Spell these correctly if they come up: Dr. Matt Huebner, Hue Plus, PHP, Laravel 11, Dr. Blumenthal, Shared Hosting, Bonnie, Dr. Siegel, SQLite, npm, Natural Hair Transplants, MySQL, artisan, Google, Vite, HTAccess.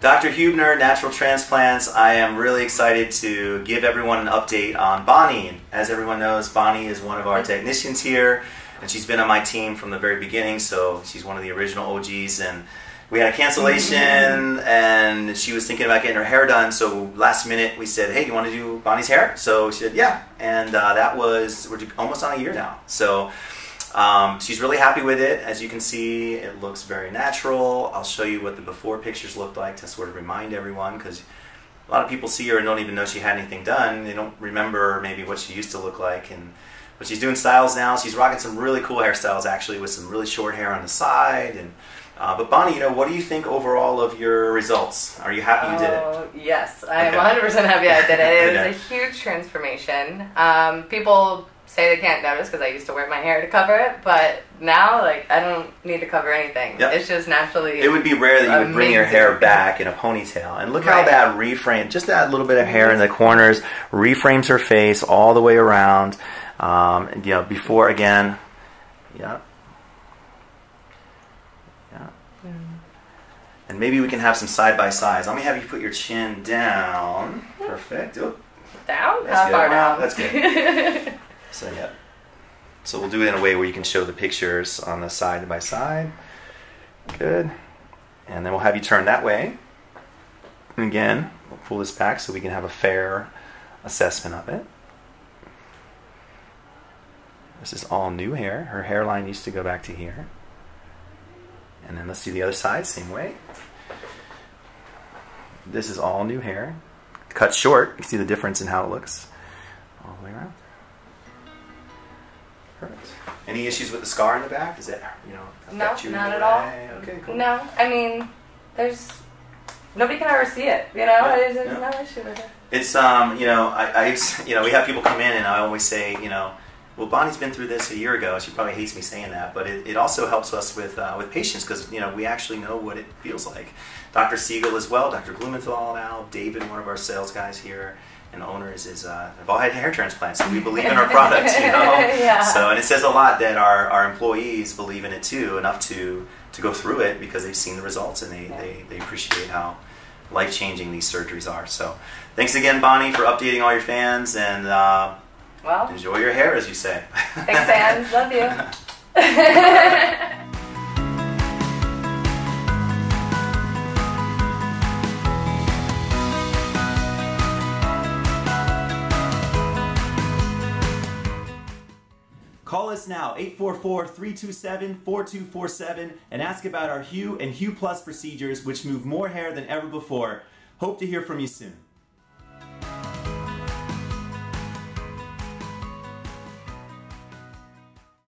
Dr. Huebner, Natural Transplants. I am really excited to give everyone an update on Bonnie. As everyone knows, Bonnie is one of our technicians here, and she's been on my team from the very beginning, so she's one of the original OGs. And we had a cancellation, and she was thinking about getting her hair done, so last minute we said, hey, you want to do Bonnie's hair? So she said, yeah, and that was, we're almost on a year now. So she's really happy with it. As you can see, it looks very natural. I'll show you what the before pictures looked like to sort of remind everyone, because a lot of people see her and don't even know she had anything done. They don't remember maybe what she used to look like. But she's doing styles now. She's rocking some really cool hairstyles, actually, with some really short hair on the side. But Bonnie, you know, what do you think overall of your results? Are you happy you did it? Oh, yes. I'm 100% happy I did it. It was a huge transformation. People say they can't notice because I used to wear my hair to cover it, but now, like, I don't need to cover anything. Yep. It's just naturally. It would be rare that you would bring your hair back in a ponytail, and look how that reframe, just that little bit of hair in the corners, reframes her face all the way around. You know, before again, and maybe we can have some side by sides. Let me have you put your chin down. Perfect. Ooh. Down? That's how far down? That's good. So yeah, so we'll do it in a way where you can show the pictures on the side by side. Good, and then we'll have you turn that way. And again, we'll pull this back so we can have a fair assessment of it. This is all new hair. Her hairline used to go back to here. And then let's do the other side, same way. This is all new hair. Cut short, you can see the difference in how it looks all the way around. Perfect. Any issues with the scar in the back? Is that, you know, affect you? No, not at all. Okay, cool. No, I mean, there's, nobody can ever see it, you know? Yeah, there's no issue with it. It's, you know, we have people come in and I always say, you know, well, Bonnie's been through this a year ago. She probably hates me saying that, but it also helps us with patients, because, you know, we actually know what it feels like. Dr. Siegel as well, Dr. Blumenthal now, David, one of our sales guys here, and the owners is, they've all had hair transplants, and we believe in our products, you know? Yeah. So, and it says a lot that our employees believe in it too, enough to go through it because they've seen the results, and they appreciate how life-changing these surgeries are. So thanks again, Bonnie, for updating all your fans, and well, enjoy your hair, as you say. Thanks, fans. Love you. Call us now, 844-327-4247, and ask about our Hue and Hue Plus procedures, which move more hair than ever before. Hope to hear from you soon.